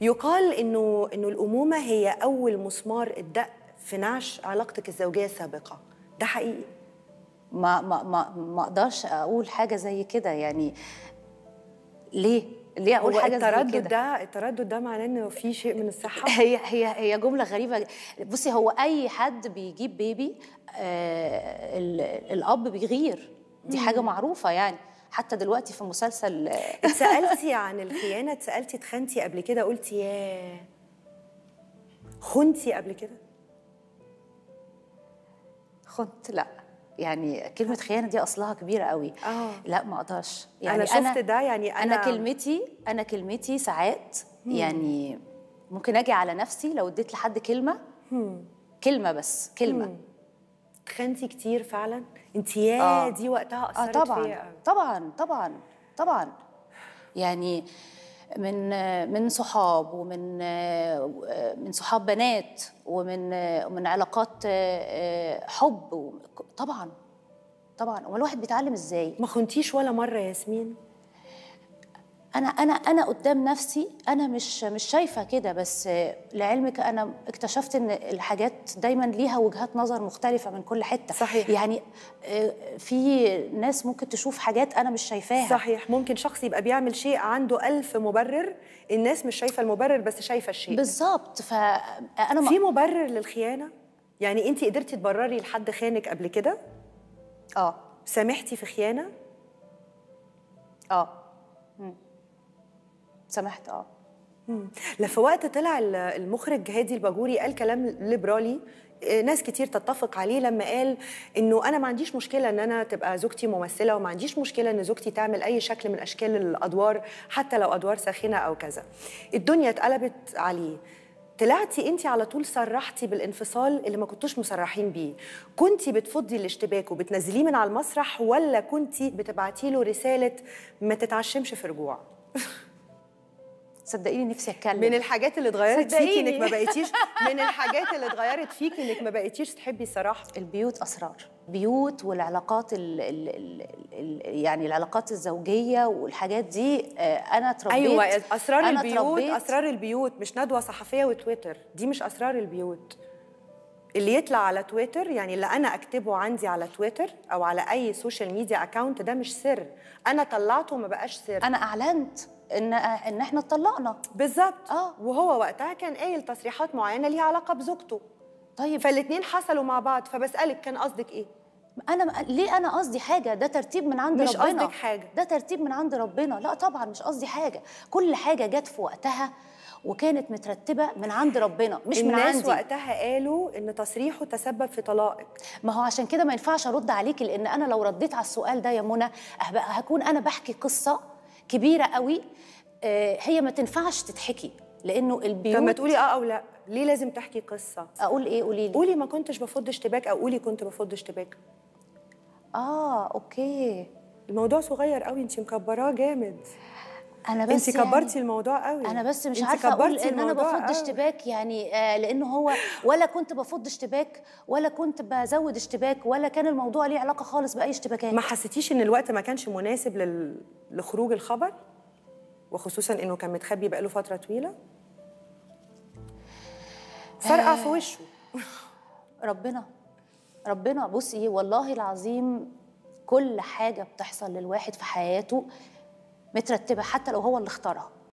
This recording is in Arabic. يقال إنه الأمومة هي أول مسمار الدق في نعش علاقتك الزوجية السابقة، ده حقيقي؟ ما أقدرش أقول حاجة زي كده، يعني ليه أقول حاجة زي كده؟ التردد ده معناه إنه في شيء من الصحة. هي جملة غريبة. بصي، هو أي حد بيجيب بيبي الأب بيغير، دي حاجة معروفة يعني، حتى دلوقتي في مسلسل. اتسألتي عن الخيانة؟ اتخنتي قبل كده؟ قلتي ياه خنتي قبل كده؟ خنت؟ لا، يعني كلمة خيانة دي أصلها كبيرة قوي. لا، ما أقدرش يعني. أنا شفت ده يعني. أنا كلمتي ساعات يعني ممكن أجي على نفسي لو اديت لحد كلمة، كلمة بس. اتخنتي كتير فعلا؟ انت يا دي وقتها اثرت فيا؟ طبعا طبعا طبعا، يعني من صحاب، ومن صحاب بنات، ومن علاقات حب، طبعا طبعا. هو الواحد بيتعلم ازاي؟ ما خنتيش ولا مره يا ياسمين؟ انا قدام نفسي انا مش شايفه كده، بس لعلمك انا اكتشفت ان الحاجات دايما ليها وجهات نظر مختلفه من كل حته. صحيح. يعني في ناس ممكن تشوف حاجات انا مش شايفاها. صحيح. ممكن شخص يبقى بيعمل شيء عنده 1000 مبرر، الناس مش شايفه المبرر بس شايفه الشيء. بالظبط. فانا في مبرر للخيانه؟ يعني انت قدرتي تبرري لحد خانك قبل كده؟ سامحتي في خيانه؟ سمحت. في وقت طلع المخرج هادي الباجوري قال كلام ليبرالي ناس كتير تتفق عليه، لما قال انه انا ما عنديش مشكله ان انا تبقى زوجتي ممثله، وما عنديش مشكله ان زوجتي تعمل اي شكل من اشكال الادوار، حتى لو ادوار ساخنه او كذا. الدنيا اتقلبت عليه، طلعتي انت على طول صرحتي بالانفصال اللي ما كنتوش مصرحين بيه. كنتي بتفضي الاشتباك وبتنزليه من على المسرح، ولا كنتي بتبعتي له رساله ما تتعشمش في رجوع؟ صدقيني نفسي اتكلم. من الحاجات اللي اتغيرت فيكي انك ما بقيتيش تحبي صراحة. البيوت اسرار، بيوت والعلاقات يعني العلاقات الزوجيه والحاجات دي. انا اتربيت. ايوه، اسرار البيوت. اسرار البيوت مش ندوه صحفيه وتويتر، دي مش اسرار البيوت. اللي يطلع على تويتر، يعني اللي انا اكتبه عندي على تويتر او على اي سوشيال ميديا اكاونت، ده مش سر. انا طلعته وما بقاش سر. انا اعلنت ان احنا اتطلقنا. بالظبط. وهو وقتها كان قايل تصريحات معينه ليها علاقه بزوجته. طيب، فالاثنين حصلوا مع بعض، فبسالك كان قصدك ايه؟ انا قصدي حاجه، ده ترتيب من عند ربنا. مش قصدك حاجه. ده ترتيب من عند ربنا. لا طبعا مش قصدي حاجه، كل حاجه جت في وقتها وكانت مترتبه من عند ربنا، مش من عندي. الناس وقتها قالوا ان تصريحه تسبب في طلاقك. ما هو عشان كده ما ينفعش ارد عليكي، لان انا لو رديت على السؤال ده يا منى هكون انا بحكي قصه كبيرة قوي، هي ما تنفعش تتحكي، لأنه البيوت. طب ما تقولي أو لأ، ليه لازم تحكي قصة؟ أقول إيه؟ قولي لي. قولي ما كنتش بفض اشتباك، أو قولي كنت بفض اشتباك. أوكي. الموضوع صغير قوي، أنت مكبراه جامد. أنا بس أنت كبرتي يعني الموضوع قوي. أنا بس مش عارفة أقول إن أنا بفض اشتباك، يعني لأنه هو ولا كنت بفض اشتباك، ولا كنت بزود اشتباك، ولا كان الموضوع ليه علاقة خالص بأي اشتباكات. ما حسيتيش إن الوقت ما كانش مناسب لخروج الخبر، وخصوصا إنه كان متخبي بقاله فترة طويلة؟ فرقع في وشه. ربنا بصي، والله العظيم كل حاجة بتحصل للواحد في حياته مترتبة، حتى لو هو اللي اختارها.